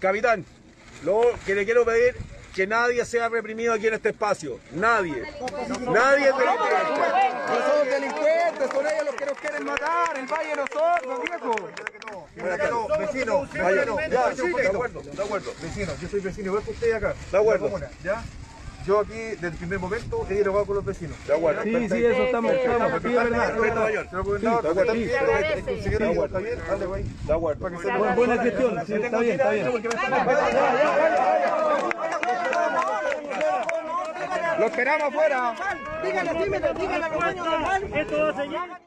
Capitán, lo que le quiero pedir, que nadie sea reprimido aquí en este espacio. Nadie. Nadie es delincuente. No somos delincuentes, son ellos los que nos quieren matar. El valle de nosotros, viejo. Vecino, de acuerdo. Vecino, yo soy vecino, igual que ustedes acá. De acuerdo. ¿Ya? Yo aquí, desde el primer momento, he dialogado con los vecinos. De acuerdo. Sí, sí, eso estamos bien. De acuerdo. Buena gestión, está bien, está bien. Lo esperamos afuera. Díganle, díganle, díganle. Esto se llama.